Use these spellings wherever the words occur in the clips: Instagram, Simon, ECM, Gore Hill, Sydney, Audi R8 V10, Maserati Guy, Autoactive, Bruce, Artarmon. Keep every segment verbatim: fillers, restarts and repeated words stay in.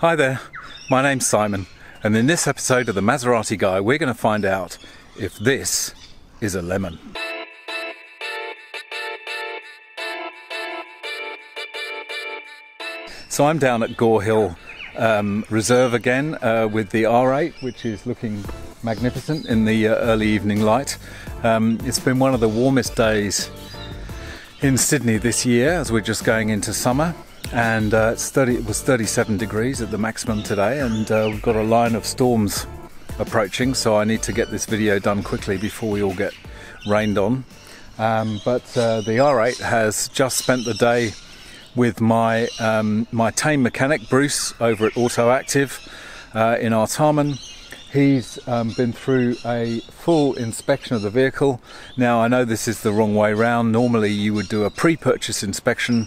Hi there, my name's Simon, and in this episode of the Maserati Guy we're going to find out if this is a lemon. So I'm down at Gore Hill um, Reserve again uh, with the R eight, which is looking magnificent in the uh, early evening light. Um, it's been one of the warmest days in Sydney this year as we're just going into summer. And uh, it's thirty, it was thirty-seven degrees at the maximum today, and uh, we've got a line of storms approaching, so I need to get this video done quickly before we all get rained on. Um, but uh, the R eight has just spent the day with my um, my tame mechanic Bruce over at Autoactive uh, in Artarmon. He's um, been through a full inspection of the vehicle. Now I know this is the wrong way round. Normally you would do a pre-purchase inspection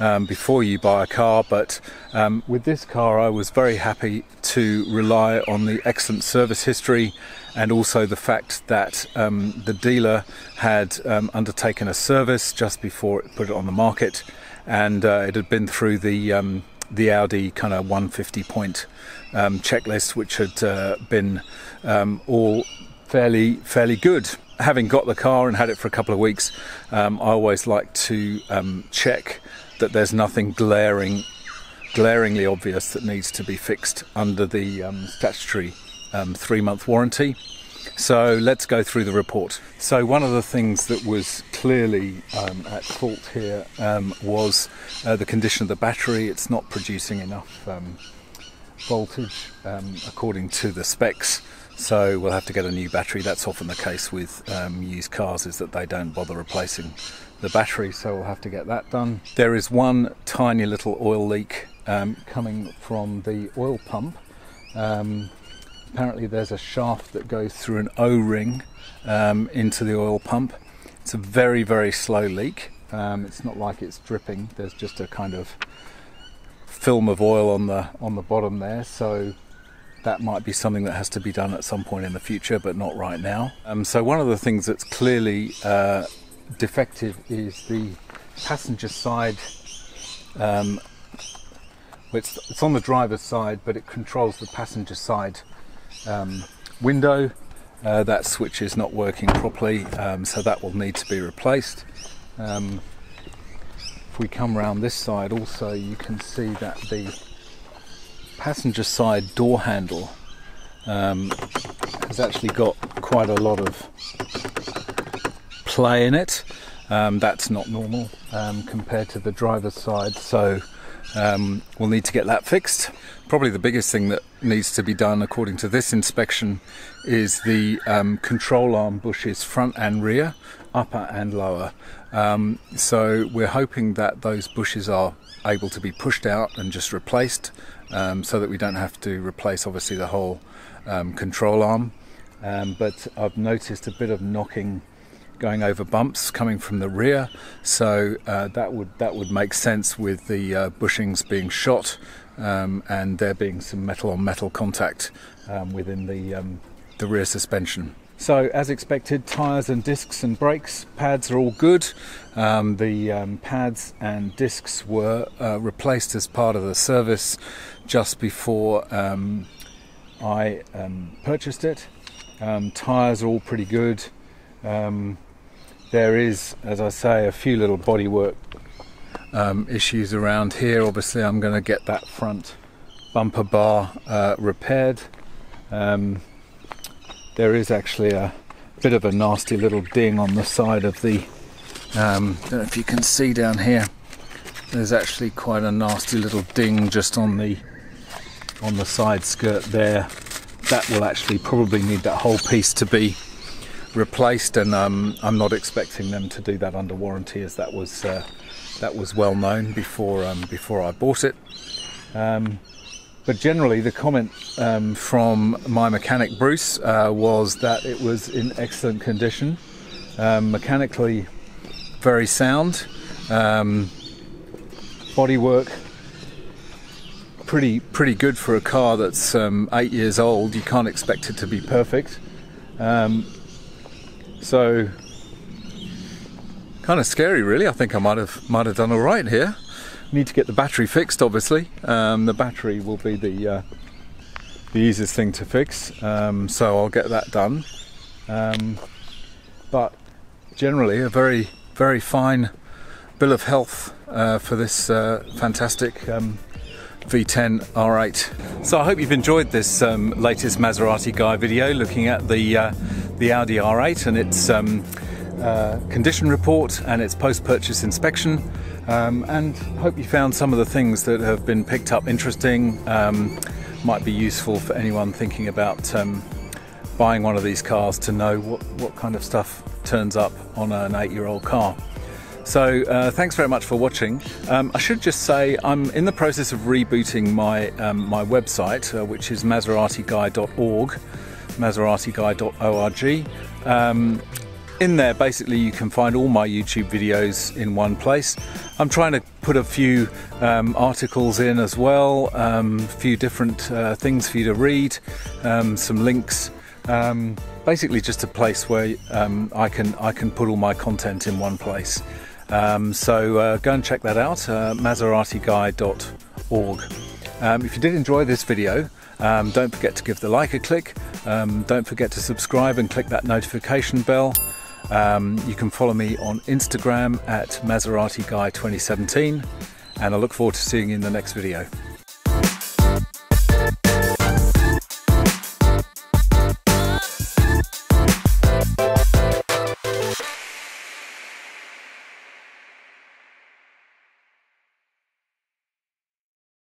Um, before you buy a car, but um, with this car I was very happy to rely on the excellent service history and also the fact that um, the dealer had um, undertaken a service just before it put it on the market, and uh, it had been through the um, the Audi kind of one fifty point um, checklist, which had uh, been um, all fairly fairly good. Having got the car and had it for a couple of weeks, um, I always like to um, check that there's nothing glaring, glaringly obvious that needs to be fixed under the um, statutory um, three-month warranty. So let's go through the report. So one of the things that was clearly um, at fault here um, was uh, the condition of the battery. It's not producing enough um, voltage um, according to the specs. So we'll have to get a new battery. That's often the case with um, used cars, is that they don't bother replacing the battery, so we'll have to get that done. There is one tiny little oil leak um, coming from the oil pump. Um, apparently there's a shaft that goes through an O-ring um, into the oil pump. It's a very, very slow leak. Um, it's not like it's dripping. There's just a kind of film of oil on the, on the bottom there. So that might be something that has to be done at some point in the future, but not right now. Um, so one of the things that's clearly uh, defective is the passenger side. Um, it's, it's on the driver's side, but it controls the passenger side um, window. Uh, that switch is not working properly, um, so that will need to be replaced. Um, if we come around this side also, you can see that the passenger side door handle um, has actually got quite a lot of play in it. Um, that's not normal um, compared to the driver's side, so um, we'll need to get that fixed. Probably the biggest thing that needs to be done according to this inspection is the um, control arm bushes, front and rear, upper and lower. Um, so we're hoping that those bushes are able to be pushed out and just replaced, um, so that we don't have to replace obviously the whole um, control arm. Um, but I've noticed a bit of knocking going over bumps coming from the rear, so uh, that would that would make sense with the uh, bushings being shot um, and there being some metal on metal contact um, within the um, the rear suspension. So as expected, tyres and discs and brakes pads are all good. Um, the um, pads and discs were uh, replaced as part of the service just before um, I um, purchased it. Um, tyres are all pretty good. Um, there is, as I say, a few little bodywork um, issues around here. Obviously I'm going to get that front bumper bar uh, repaired. Um, There is actually a bit of a nasty little ding on the side of the, um, I don't know if you can see down here, there's actually quite a nasty little ding just on the on the side skirt there. That will actually probably need that whole piece to be replaced, and um, I'm not expecting them to do that under warranty, as that was uh, that was well known before um, before I bought it. Um, But generally the comment um, from my mechanic Bruce uh, was that it was in excellent condition, um, mechanically very sound, um, bodywork pretty pretty good for a car that's um, eight years old. You can't expect it to be perfect, um, so kind of scary really. I think I might have might have done all right here. need to get the battery fixed, obviously. Um, the battery will be the, uh, the easiest thing to fix, um, so I'll get that done. Um, but generally a very, very fine bill of health uh, for this uh, fantastic um, V ten R eight. So I hope you've enjoyed this um, latest Maserati Guy video looking at the, uh, the Audi R eight and its um, uh, condition report and its post-purchase inspection, um, and hope you found some of the things that have been picked up interesting, um, might be useful for anyone thinking about um, buying one of these cars to know what, what kind of stuff turns up on an eight-year-old car. So uh, thanks very much for watching. Um, I should just say I'm in the process of rebooting my, um, my website, uh, which is Maserati Guy dot org, Maserati Guy dot org. Um, in there basically you can find all my YouTube videos in one place. I'm trying to put a few um, articles in as well, um, a few different uh, things for you to read, um, some links. Um, basically just a place where um, I can I can put all my content in one place. Um, so uh, go and check that out, uh, Maserati Guy dot org. Um, if you did enjoy this video, um, don't forget to give the like a click, um, don't forget to subscribe and click that notification bell. Um, you can follow me on Instagram at Maserati Guy twenty seventeen, and I look forward to seeing you in the next video.